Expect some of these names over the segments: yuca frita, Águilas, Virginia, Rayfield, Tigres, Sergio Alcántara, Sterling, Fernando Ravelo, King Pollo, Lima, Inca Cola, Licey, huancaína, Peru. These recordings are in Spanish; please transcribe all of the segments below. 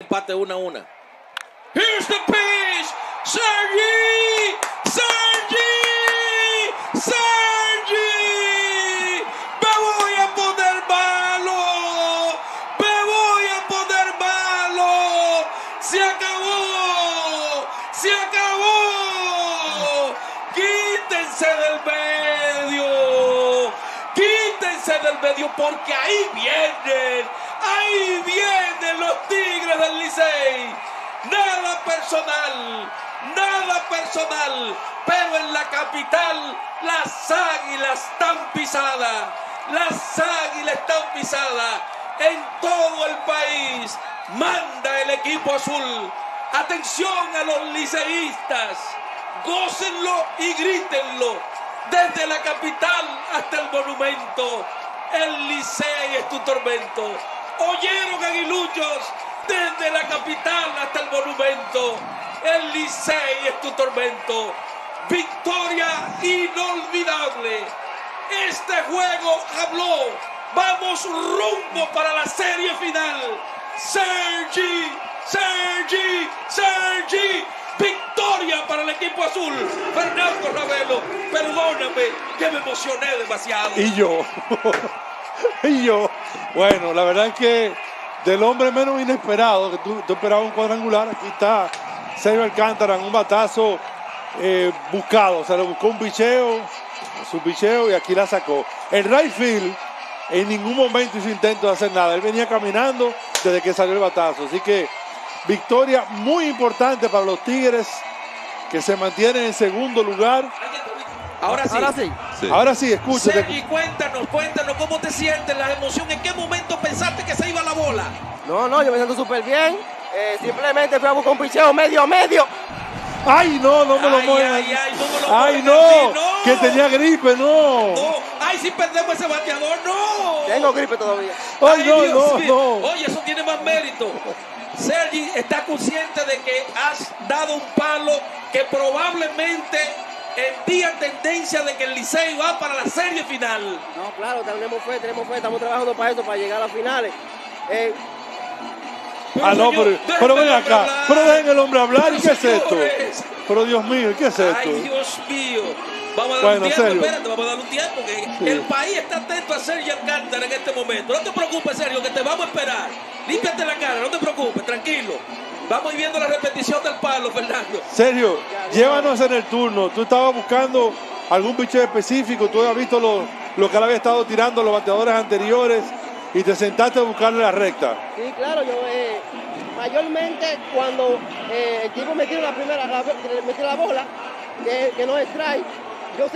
Empate 1-1. Here's the pitch. Sergi. Me voy a poner malo. Se acabó. Quítense del medio porque ahí vienen los Tigres del Licey. Nada personal, pero en la capital las águilas están pisadas en todo el país. Manda el equipo azul. Atención a los liceístas, gócenlo y grítenlo desde la capital hasta el monumento. El Licey es tu tormento. Oyeron, aguiluchos, desde la capital hasta el monumento. El Licey es tu tormento. Victoria inolvidable. Este juego habló. Vamos rumbo para la serie final. Sergi. Victoria para el equipo azul. Fernando Ravelo, perdóname que me emocioné demasiado. Y yo. Bueno, la verdad es que del hombre menos inesperado, que tú esperabas un cuadrangular, aquí está Sergio Alcántara en un batazo buscado. O sea, le buscó un picheo, su picheo, y aquí la sacó. El Rayfield en ningún momento hizo intento de hacer nada. Él venía caminando desde que salió el batazo. Así que victoria muy importante para los Tigres, que se mantienen en segundo lugar. Ahora sí, escúchate. Sergi, cuéntanos cómo te sientes, la emoción, en qué momento pensaste que se iba la bola. No, yo me siento súper bien. Simplemente fui a buscar un picheo medio. ¡Ay, no! ¡No me lo muevan! ¡Ay, no! ¡Que tenía gripe, no! ¡Ay, si perdemos ese bateador, no! Tengo gripe todavía. ¡Ay, no! Oye, eso tiene más mérito. Sergi, ¿estás consciente de que has dado un palo que probablemente envía tendencia de que el Licey va para la serie final? No, claro, tenemos fe, estamos trabajando para esto, para llegar a las finales. Pero ven acá, pero dejen el hombre hablar, ¿y qué es esto? Pero Dios mío, ¿qué es esto? Ay, Dios mío. Vamos a dar un tiempo, que sí. El país está atento a Sergio Alcántara en este momento. No te preocupes, Sergio, que te vamos a esperar. Límpiate la cara, no te preocupes, tranquilo. Vamos viendo la repetición del palo, Fernando. Sergio, llévanos en el turno. Tú estabas buscando algún picheo específico, tú habías visto lo que él había estado tirando los bateadores anteriores y te sentaste a buscarle la recta. Sí, claro, yo mayormente cuando el tipo me tira la bola, que no es strike, yo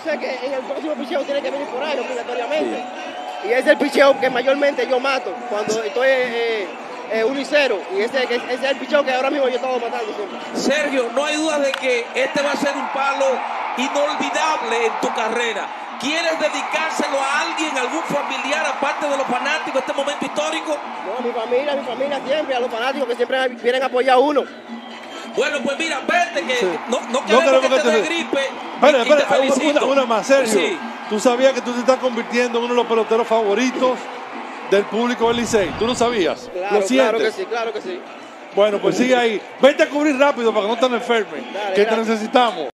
sé que en el próximo picheo tiene que venir por ahí obligatoriamente. Sí. Y es el picheo que mayormente yo mato cuando estoy 1-0, y ese es el picheo que ahora mismo yo estaba matando siempre. Sergio, no hay duda de que este va a ser un palo inolvidable en tu carrera. ¿Quieres dedicárselo a alguien, a algún familiar, aparte de los fanáticos, este momento histórico? No, mi familia siempre, a los fanáticos que siempre vienen a apoyar a uno. Bueno, pues mira, vete, que sí. no queremos que te dé gripe. Espera, una más, Sergio. Sí. Tú sabías que tú te estás convirtiendo en uno de los peloteros favoritos del público del Licey. ¿Tú lo sabías? Claro que sí. Bueno, pues sigue ahí. Vete a cubrir rápido para que no te enfermes, te necesitamos.